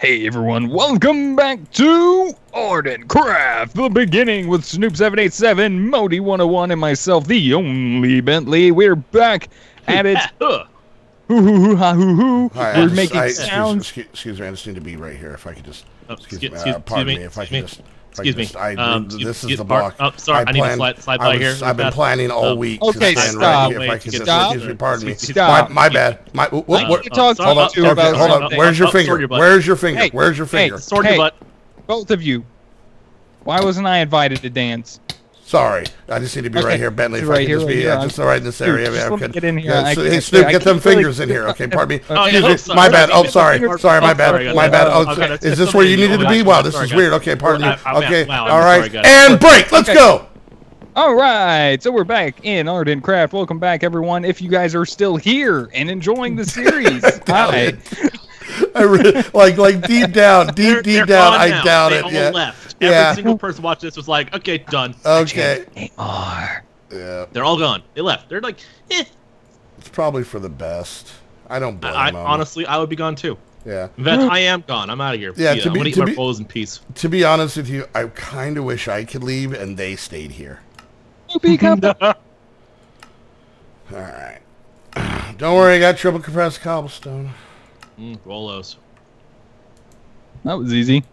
Hey everyone, welcome back to ArdentCraft The Beginning with Snoop787, Modii101, and myself, The Only Bentley. We're back at it. We're making sounds. Excuse me, I just need to be right here. If I could just... Excuse me, pardon me. This is the block. Oh, sorry, I need to slide by here. I've been planning all week. Okay, stop. Excuse me, pardon me. Stop. My bad. Hold on. Where's your finger? Where's your finger? Where's your finger? Sword your butt. Both of you. Why wasn't I invited to dance? Sorry, I just need to be right here, Bentley. If I can just be just right in this area. Get in here. Hey, Snoop, get them fingers in here. Okay, pardon me. Excuse me. My bad. Oh, sorry. Sorry, my bad. My bad. Is this where you needed to be? Wow, this is weird. Okay, pardon me. Okay, all right. And break. Let's go. All right, so we're back in ArdentCraft. Welcome back, everyone. If you guys are still here and enjoying the series, hi. I really, like deep down, I doubt it. Yeah. Left. Every single person watching this was like, okay, done. Okay. They are. Yeah. They're all gone. They left. They're like, eh. It's probably for the best. I don't blame them. Honestly, I would be gone too. Yeah. In fact, I am gone. I'm out of here. Yeah. I'm gonna eat my rolls in peace. To be honest with you, I kind of wish I could leave and they stayed here. All right. Don't worry, I got triple compressed cobblestone. Rolos. That was easy.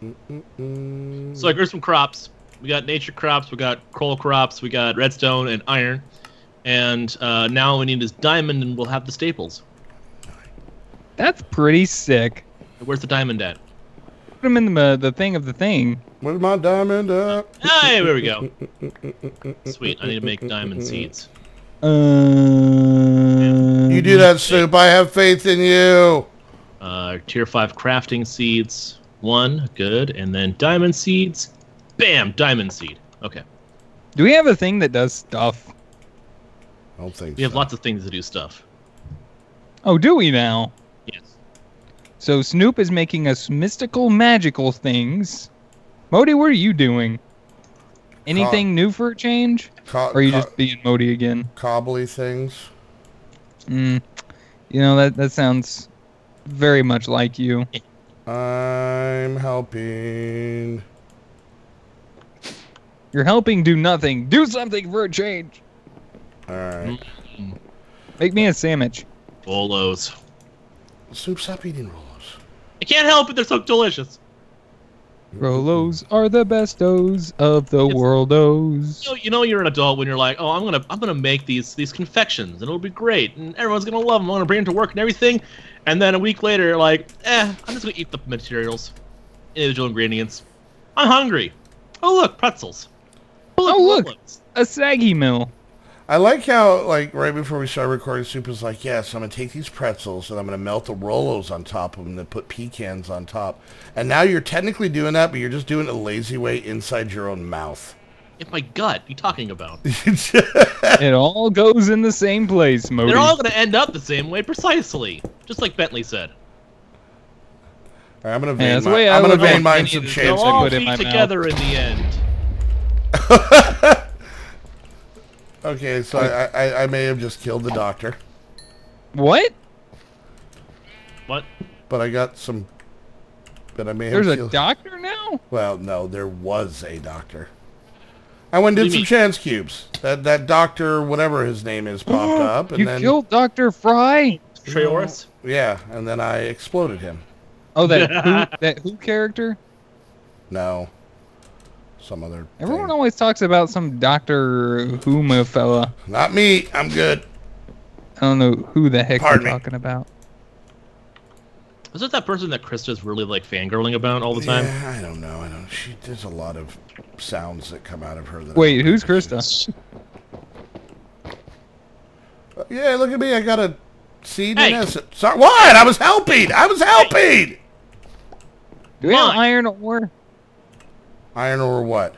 So like, there's some crops. We got nature crops, we got coal crops, we got redstone and iron. And now all we need is diamond and we'll have the staples. That's pretty sick. Where's the diamond at? Put him in the thing of the thing. Where's my diamond at? Hey, there we go. Sweet, I need to make diamond seeds. You do that, Snoop. I have faith in you. Tier 5 crafting seeds. One. Good. And then diamond seeds. Bam! Diamond seed. Okay. Do we have a thing that does stuff? I don't think so. We have lots of things that do stuff. Oh, do we now? Yes. So Snoop is making us mystical, magical things. Modii, what are you doing? Anything new for a change? Or are you just being Modii again? Cobbly things. You know, that sounds very much like you. I'm helping. You're helping do nothing. Do something for a change. Alright. Make me a sandwich. Rolos. Soup, stop eating Rolos. I can't help it. They're so delicious. Rolos are the bestos of the worldos. You know you're an adult when you're like, oh, I'm gonna make these confections and it'll be great and everyone's gonna love them. I'm gonna bring them to work and everything, and then a week later you're like, I'm just gonna eat the materials, individual ingredients. I'm hungry. Oh look, pretzels. Oh look, a saggy mill. I like how, like, right before we started recording, Soup was like, yes, I'm going to take these pretzels and I'm going to melt the Rolos on top of them and then put pecans on top. And now you're technically doing that, but you're just doing it a lazy way inside your own mouth. In my gut, what are you talking about? It all goes in the same place, Modii. They're all going to end up the same way, precisely. Just like Bentley said. All right, I'm going to vein mine some shades. They'll all be together in the end. Okay, so I may have just killed the doctor. What? What? But I got some... But I may have There's a doctor now? Well, no, there was a doctor. I went and did some chance cubes. That doctor, whatever his name is, popped up. And then killed Dr. Fry? Treoris? Yeah, and then I exploded him. Oh, that who character? No. Some other Everyone always talks about some Dr. Huma fella. Not me. I'm good. I don't know who the heck you're talking about. Is it that person that Krista's really like fangirling about all the time? Yeah, I don't know. I don't. She does a lot of sounds that come out of her. Wait, who's Krista? Yeah, look at me. I got a seed and acid. Sorry, what? I was helping. I was helping. Hey. Do we have iron ore? Iron ore what?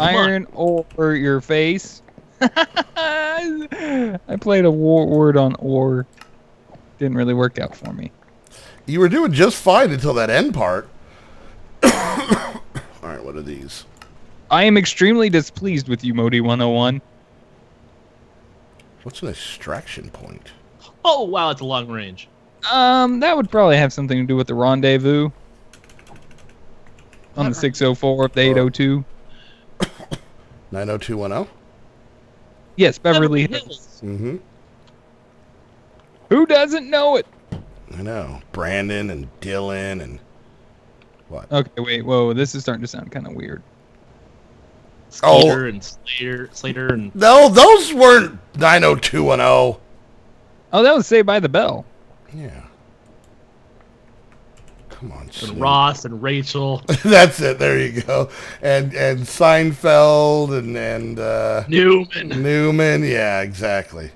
Iron ore your face. I played a word on ore. Didn't really work out for me. You were doing just fine until that end part. Alright, what are these? I am extremely displeased with you, Modii101. What's an extraction point? Oh, wow, it's a long range. That would probably have something to do with the rendezvous on the 604 of the 802. 90210? Yes, Beverly Hills. Mm-hmm. Who doesn't know it? I know. Brandon and Dylan and what? Okay, wait, whoa, this is starting to sound kind of weird. Slater and Slater and... No, those weren't 90210. Oh, that was Saved by the Bell. Yeah. Come on, Snoop. And Ross and Rachel. That's it. There you go. And Seinfeld and Newman. Yeah, exactly.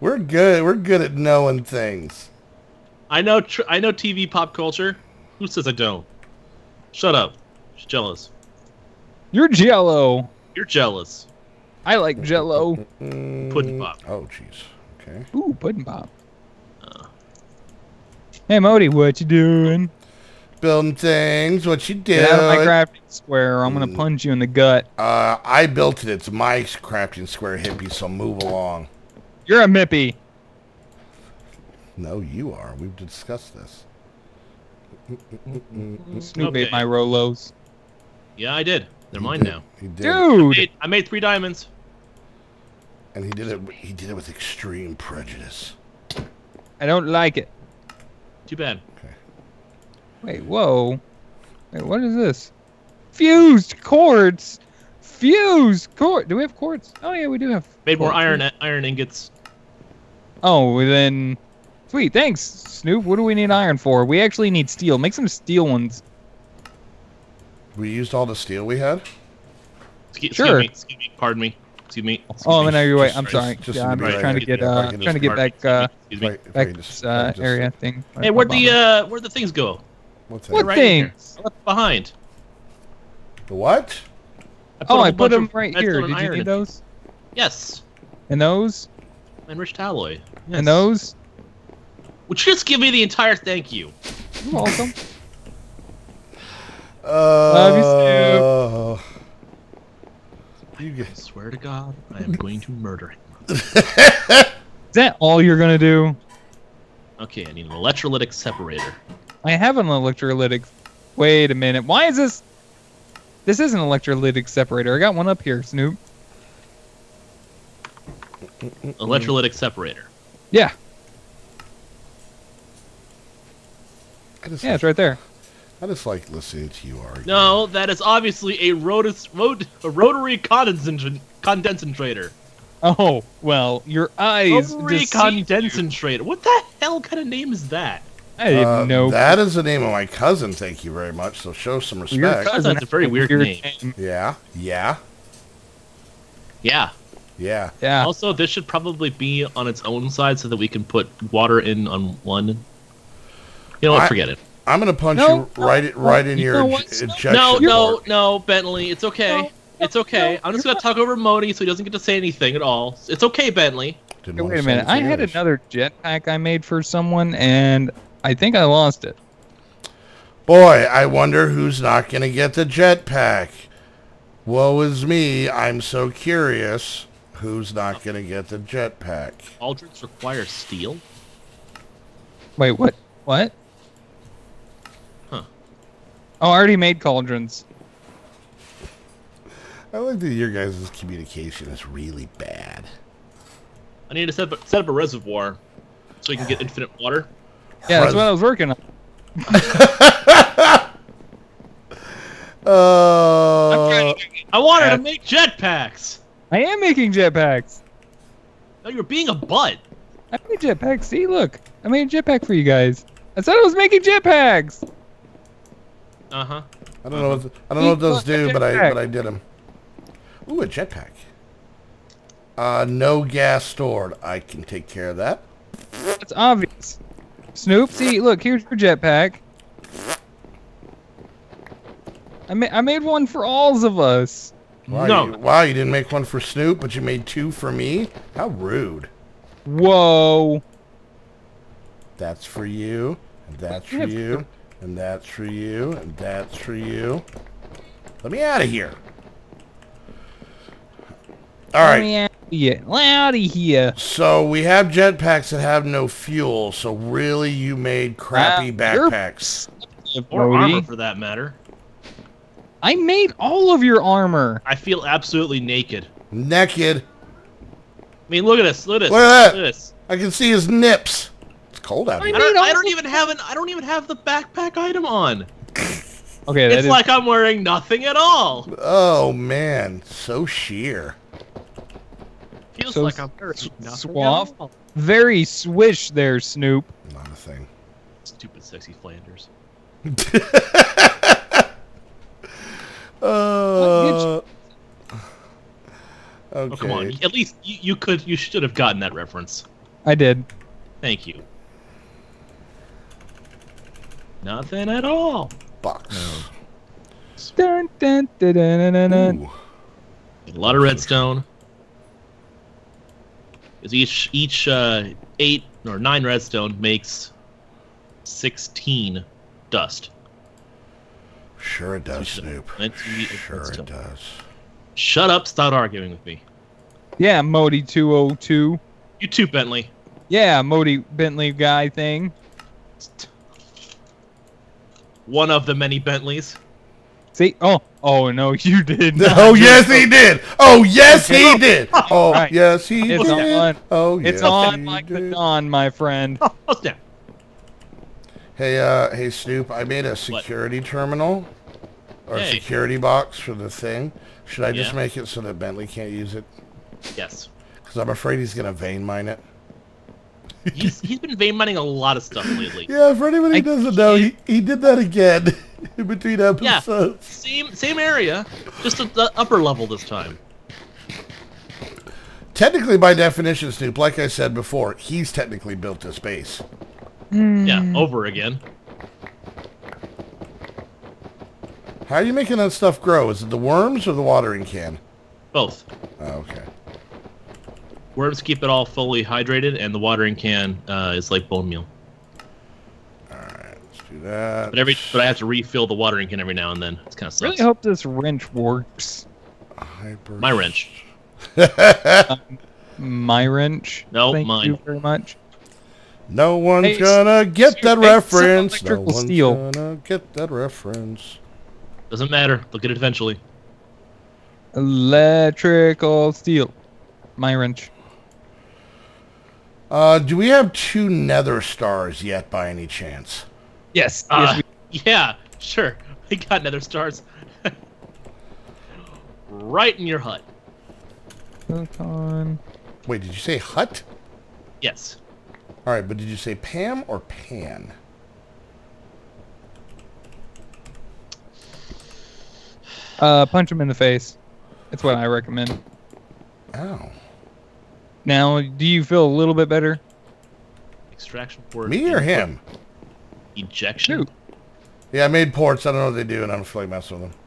We're good. We're good at knowing things. I know TV pop culture. Who says I don't? Shut up. She's jealous. You're jello. You're jealous. I like Jell-O. Pudding Pop. Oh, jeez. Okay. Ooh, Pudding Pop. Hey, Modi, what you doing? Building things. What you doing? Get out of my crafting square. I'm gonna punch you in the gut. I built it. It's my crafting square, hippie. So move along. You're a mippy. No, you are. We've discussed this. Snoop ate my Rolos. Yeah, I did. They're mine now. He did. Dude, I made 3 diamonds. And he did it. He did it with extreme prejudice. I don't like it. Too bad. Okay. Wait. Whoa. Wait. What is this? Fused quartz. Fused quartz. Do we have quartz? Oh yeah, we do have. Made more iron ingots. Oh, then. Sweet. Thanks, Snoop. What do we need iron for? We actually need steel. Make some steel ones. We used all the steel we had. Sure. Excuse me. Pardon me. Excuse me. Oh, I'm in your way. I'm sorry. Yeah, I'm just trying to get back this area thing. Hey, where'd the things go? What things? What's behind? The what? Oh, I put them right here. Did you need those? Yes. And those? Enriched alloy. And those? Would you just give me the entire thank you? You're welcome. Love you, Snoop. I swear to God, I am going to murder him. Is that all you're going to do? Okay, I need an electrolytic separator. I have an electrolytic... Wait a minute. Why is this... This is an electrolytic separator. I got one up here, Snoop. Electrolytic separator. Yeah. Yeah, it's right there. I just like listening to you argue. No, that is obviously a rotary condensintrator. Oh, well, your eyes... Rotary condensintrator. What the hell kind of name is that? I didn't know. That is the name of my cousin, thank you very much, so show some respect. Your cousin has a very weird name. Yeah, yeah. Yeah. Yeah. Yeah. Also, this should probably be on its own side so that we can put water in on one. You know what, forget it. I'm gonna punch you right in your injection. No, Bentley, it's okay. It's okay. I'm just gonna talk over Modi so he doesn't get to say anything at all. It's okay, Bentley. Hey, wait a minute. I had another jetpack I made for someone, and I think I lost it. Boy, I wonder who's not gonna get the jetpack. Woe is me. I'm so curious. Who's not gonna get the jetpack? Aldrichs require steel. Wait, what? What? Oh, I already made cauldrons. I like that your guys' communication is really bad. I need to set up a reservoir so we can get infinite water. Yeah, that's what I was working on. I wanted to make jetpacks. I am making jetpacks. No, you're being a butt. I made jetpacks. See, look. I made a jetpack for you guys. I said I was making jetpacks. Uh-huh. I don't know what those do, but I did them. Ooh, a jetpack. No gas stored. I can take care of that. That's obvious. Snoop, see, look, here's your jetpack. I made one for all of us. Wow, no. You didn't make one for Snoop, but you made 2 for me? How rude. Whoa. That's for you. And that's for you. And that's for you, and that's for you. Let me out of here. All right. Yeah, out of here. So we have jetpacks that have no fuel. So really, you made crappy backpacks or armor, for that matter. I made all of your armor. I feel absolutely naked. Naked. I mean, look at this. Look at this. Look at that. Look at this. I can see his nips. It's cold out here. I don't even have the backpack item on. Okay, it's like I'm wearing nothing at all. Oh man, so sheer. Feels so like I'm wearing nothing at all. Very swish there, Snoop. Not a thing. Stupid, sexy Flanders. Okay. Oh, come on! At least you could, you should have gotten that reference. I did. Thank you. Nothing at all. Box. Dun, dun, dun, dun, dun, dun. A lot of redstone. Because each 8 or 9 redstone makes 16 dust. Sure it does, Snoop. Sure it does. Shut up! Stop arguing with me. Yeah, Modii101. You too, Bentley. Yeah, Modii Bentley guy thing. One of the many Bentleys. See? Oh no, you did. Not. Oh yes, he did. Oh yes, he did. Oh right. Yes, he did. On. Oh yes, it's on he like did. The dawn, my friend. Oh, yeah. Hey, hey Snoop, I made a security terminal or a security box for the thing. Should I just make it so that Bentley can't use it? Yes. Because I'm afraid he's gonna vein mine it. He's been vein mining a lot of stuff lately. Yeah, for anybody who doesn't know, he did that again in between episodes. Yeah, same area, just at the upper level this time. Technically, by definition, Snoop, like I said before, he's technically built this base. Mm. Yeah, over again. How are you making that stuff grow? Is it the worms or the watering can? Both. Oh, okay. Worms keep it all fully hydrated, and the watering can is like bone meal. All right, let's do that. But I have to refill the watering can every now and then. It's kind of sucks. Really hope this wrench works. My wrench. My wrench. No, thank mine. Thank you very much. No one's gonna get that reference. No one's gonna get that reference. Doesn't matter. They'll get it eventually. Electrical steel. My wrench. Do we have 2 nether stars yet by any chance? Yes. Yeah, sure. We got nether stars. Right in your hut. Wait, did you say hut? Yes. Alright, but did you say Pam or Pan? Punch him in the face. That's what I recommend. Ow. Now, do you feel a little bit better? Extraction port. Me or him? Ejection. Shoot. Yeah, I made ports. I don't know what they do, and I don't feel like messing with them.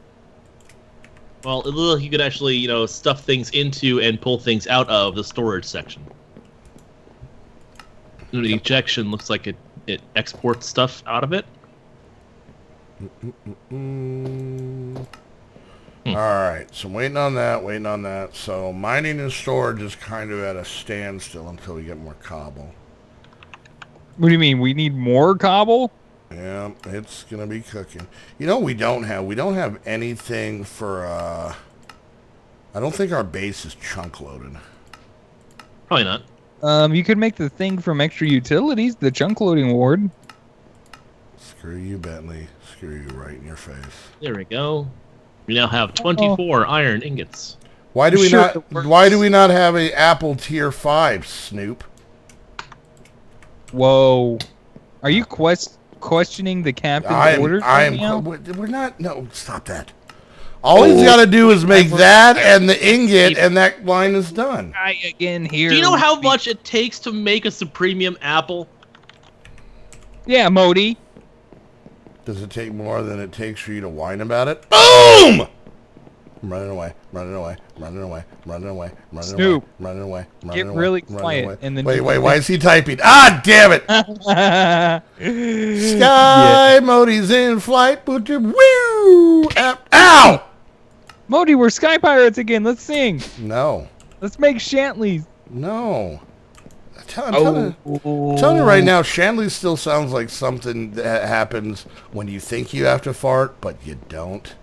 Well, it looks like you could actually, you know, stuff things into and pull things out of the storage section. The ejection looks like it exports stuff out of it. All right, so I'm waiting on that, So mining and storage is kind of at a standstill until we get more cobble. What do you mean? We need more cobble? Yeah, it's gonna be cooking. You know, we don't have anything for. I don't think our base is chunk loaded. Probably not. You could make the thing from extra utilities, the chunk loading ward. Screw you, Bentley. Screw you right in your face. There we go. We now have 24 iron ingots. Why do we not have an apple tier 5, Snoop? Whoa, are you questioning the captain's orders? We're not. No, stop that. All he's got to do is make that and the ingot, and that line is done. Do you know how much it takes to make a supremium apple? Yeah, Modi. Does it take more than it takes for you to whine about it? Boom! I'm running away, running away. Snoop, running away, running away. Get really quiet. And then wait, why is he typing? Ah, damn it! Sky, yeah. Modi's in flight. Woo! Ow! Modi, we're sky pirates again. Let's sing. No. Let's make Shantleys. No. I'm telling you right now, Shanley still sounds like something that happens when you think you have to fart, but you don't.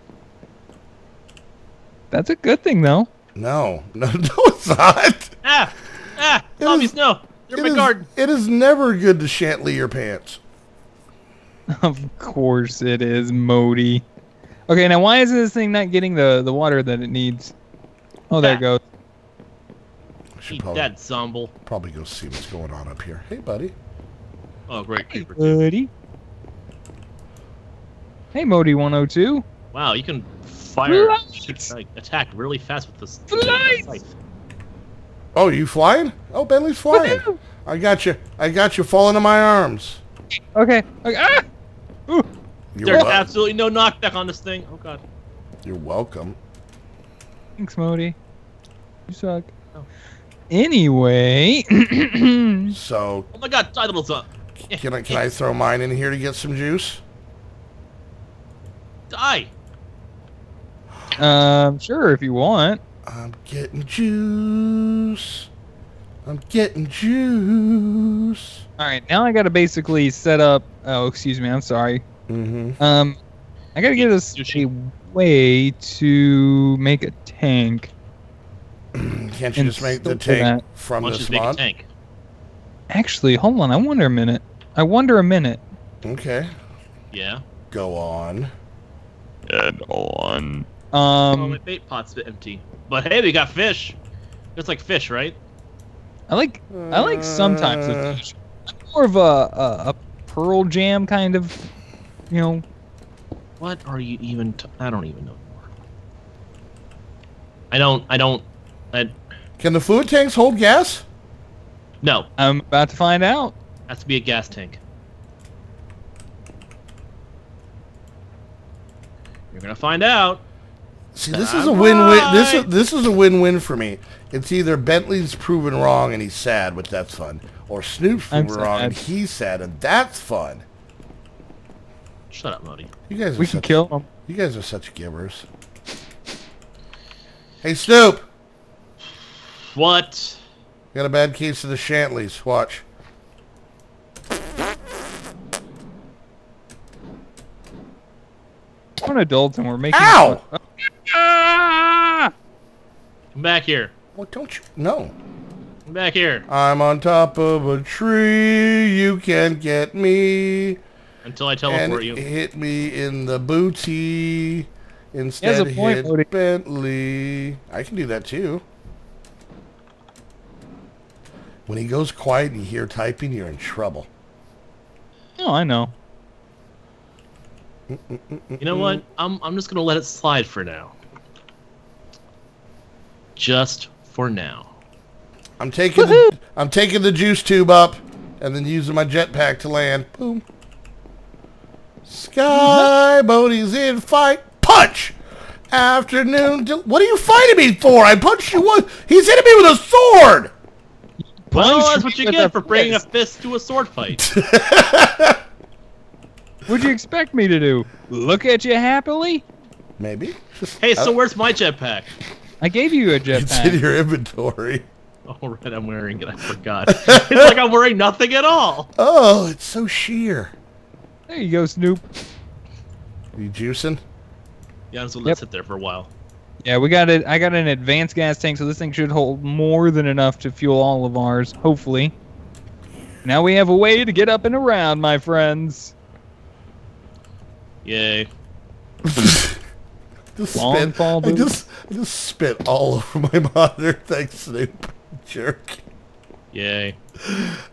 That's a good thing, though. No. No, no it's not. Ah! Ah! Zombies, no! They're in my garden. It is never good to Shantley your pants. Of course it is, Modi. Okay, now why is this thing not getting the water that it needs? Oh, there it goes. Eat that, Zomble. Probably go see what's going on up here. Hey, buddy. Oh, great creeper. Hey, buddy. Hey, Modii102. Wow, you can fire, like, attack really fast with this. Flies! Oh, you flying? Oh, Bentley's flying. I got you. I got you. Fall into my arms. Okay. Ah! Ooh. There's absolutely no knockback on this thing. Oh God. You're welcome. Thanks, Modi. You suck. Oh. Anyway. So. Oh my God! Title's up. Can I throw mine in here to get some juice? Die. Sure, if you want. I'm getting juice. I'm getting juice. All right, now I gotta basically set up. Oh, excuse me. I'm sorry. Mm-hmm. I gotta get us a way to make a tank. Can't you just make the tank from this mod? Actually, hold on. I wonder a minute. I wonder a minute. Okay. Yeah. Go on. Dead on. Oh, my bait pot's empty. But hey, we got fish. It's like fish, right? I like some types of fish. I'm more of a Pearl Jam kind of, you know. What are you even? I don't even know anymore. I don't. Can the fluid tanks hold gas? No. I'm about to find out. Has to be a gas tank. You're gonna find out. See, this is a win-win. This is a win-win for me. It's either Bentley's proven wrong and he's sad, which that's fun, or Snoop's proven wrong and he's sad, and that's fun. Shut up, Modi. You guys are we can kill him. You guys are such givers. Hey, Snoop. What? Got a bad case of the Shantleys. Watch. We're an adult and we're making. Ow! Come back here. What don't you? No. Come back here. I'm on top of a tree. You can't get me. Until I teleport you. Hit me in the booty. Instead hit Bentley. I can do that too. When he goes quiet and you hear typing, you're in trouble. Oh, I know. You know what? I'm just gonna let it slide for now. Just for now. I'm taking the juice tube up, and then using my jetpack to land. Boom. Sky Modi's in fight. Punch. Afternoon. What are you fighting me for? I punched you once. He's hitting me with a sword. Well, that's what you get for bringing a fist to a sword fight. What'd you expect me to do? Look at you happily? Maybe. Hey, so where's my jetpack? I gave you a jetpack. It's in your inventory. Oh, right, I'm wearing it. I forgot. It's like I'm wearing nothing at all. Oh, it's so sheer. There you go, Snoop. Are you juicing? Yeah, so let's sit there for a while. Yeah, we got it. I got an advanced gas tank, so this thing should hold more than enough to fuel all of ours, hopefully. Now we have a way to get up and around, my friends. Yay. I just spit all over my monitor. Thanks, Snoop. Jerk. Yay.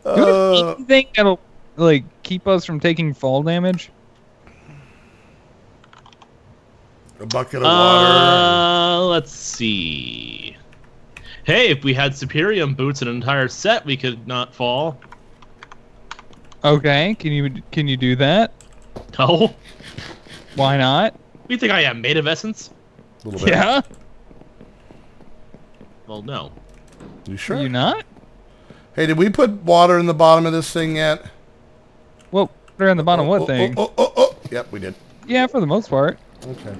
You think that'll, like, keep us from taking fall damage? A bucket of water. Let's see. Hey, if we had Superium boots and an entire set, we could not fall. Okay, can you do that? No. Why not? You think I am made of essence? A little bit. Yeah. Well, no. You sure? Are you not? Hey, did we put water in the bottom of this thing yet? Well, water in the bottom of what thing? Yep, we did. Yeah, for the most part. Okay.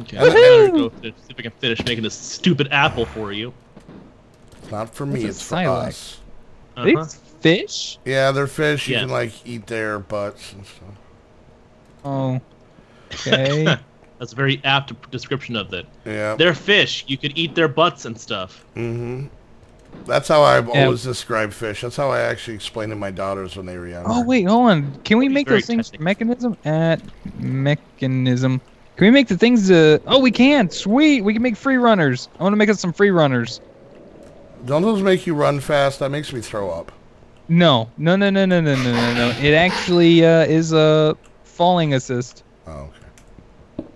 Okay. I'm gonna go see if I can finish making this stupid apple for you. It's not for me, it's for us. They fish? Yeah, they're fish. You can, like, eat their butts and stuff. Oh. Okay. That's a very apt description of it. Yeah. They're fish. You could eat their butts and stuff. Mm-hmm. That's how I've always described fish. That's how I actually explained to my daughters when they were young. Oh, wait, hold on. Can we make those things mechanism? Can we make the things oh, we can! Sweet! We can make free runners. I want to make us some free runners. Don't those make you run fast? That makes me throw up. No. No, no, no, no, no, no, no, no. It actually is a falling assist. Oh, okay.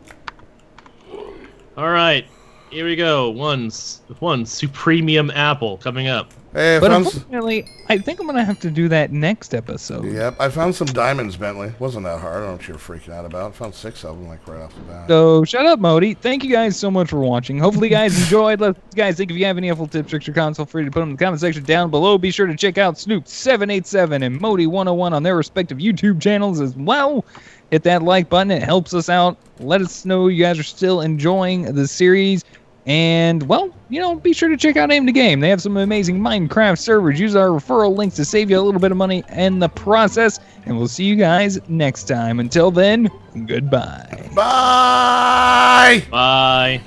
Alright. Here we go. One Supremium Apple coming up. Hey, but unfortunately, I think I'm going to have to do that next episode. Yep, I found some diamonds, Bentley. Wasn't that hard. I don't know what you were freaking out about. I found 6 of them, like, right off the bat. So, shut up, Modi. Thank you guys so much for watching. Hopefully you guys enjoyed. Guys, think if you have any helpful tips, tricks, or comments, feel free to put them in the comment section down below. Be sure to check out Snoop787 and Modii101 on their respective YouTube channels as well. Hit that like button. It helps us out. Let us know you guys are still enjoying the series. And, well, you know, be sure to check out Aim2Game. They have some amazing Minecraft servers. Use our referral links to save you a little bit of money in the process. And we'll see you guys next time. Until then, goodbye. Bye! Bye!